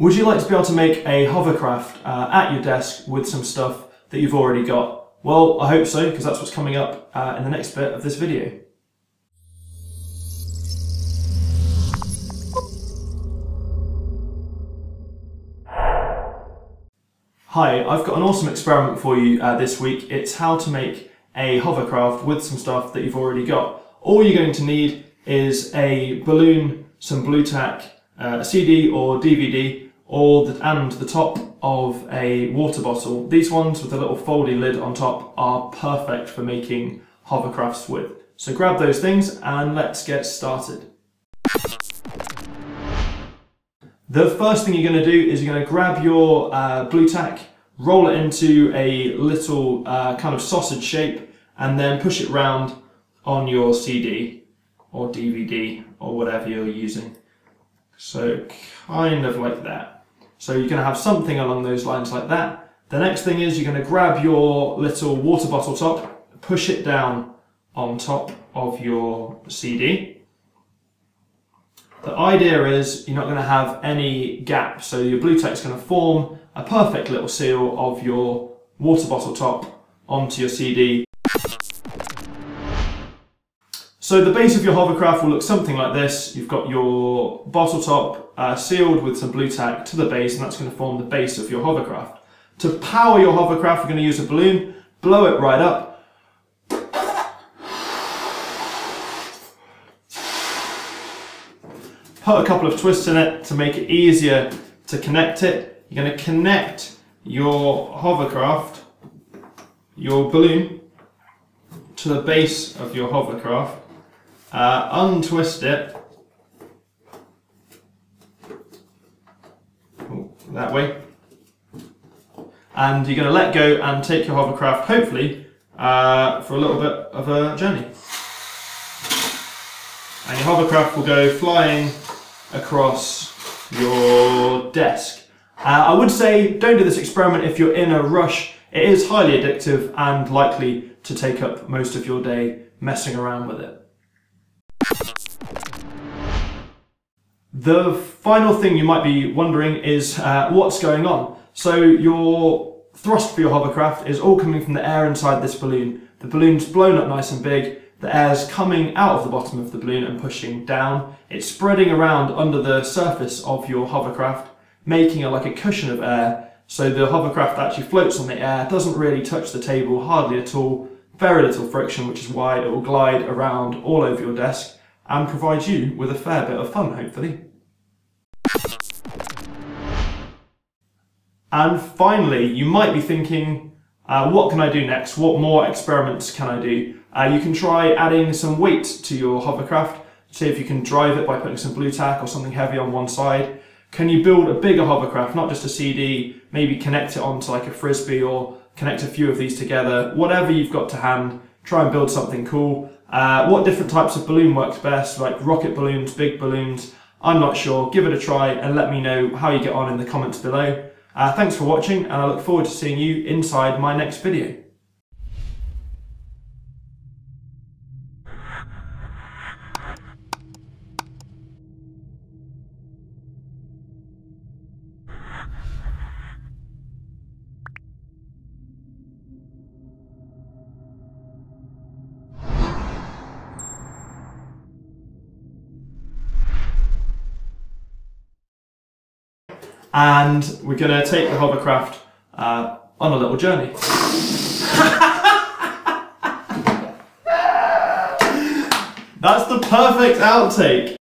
Would you like to be able to make a hovercraft at your desk with some stuff that you've already got? Well, I hope so, because that's what's coming up in the next bit of this video. Hi, I've got an awesome experiment for you this week. It's how to make a hovercraft with some stuff that you've already got. All you're going to need is a balloon, some blue tack, a CD or DVD, and the top of a water bottle. These ones with a little foldy lid on top are perfect for making hovercrafts with. So grab those things and let's get started. The first thing you're going to do is you're going to grab your blue tack, roll it into a little kind of sausage shape, and then push it round on your CD or DVD or whatever you're using. So kind of like that. So you're going to have something along those lines like that. The next thing is you're going to grab your little water bottle top, push it down on top of your CD. The idea is you're not going to have any gap, so your blue tack's going to form a perfect little seal of your water bottle top onto your CD. So the base of your hovercraft will look something like this. You've got your bottle top sealed with some blue tack to the base, and that's going to form the base of your hovercraft. To power your hovercraft, we're going to use a balloon, blow it right up. Put a couple of twists in it to make it easier to connect it. You're going to connect your hovercraft, your balloon, to the base of your hovercraft. Untwist it that way, and you're going to let go and take your hovercraft, hopefully, for a little bit of a journey, and your hovercraft will go flying across your desk. I would say don't do this experiment if you're in a rush. It is highly addictive and likely to take up most of your day messing around with it. The final thing you might be wondering is what's going on. So your thrust for your hovercraft is all coming from the air inside this balloon. The balloon's blown up nice and big. The air's coming out of the bottom of the balloon and pushing down. It's spreading around under the surface of your hovercraft, making it like a cushion of air. So the hovercraft actually floats on the air, doesn't really touch the table hardly at all, very little friction, which is why it will glide around all over your desk and provide you with a fair bit of fun, hopefully. And finally, you might be thinking, what can I do next? What more experiments can I do? You can try adding some weight to your hovercraft, see if you can drive it by putting some blue tack or something heavy on one side. Can you build a bigger hovercraft, not just a CD, maybe connect it onto like a Frisbee or connect a few of these together? Whatever you've got to hand, try and build something cool. What different types of balloon works best, like rocket balloons, big balloons? I'm not sure. Give it a try and let me know how you get on in the comments below. Thanks for watching, and I look forward to seeing you inside my next video. And we're going to take the hovercraft on a little journey. That's the perfect outtake.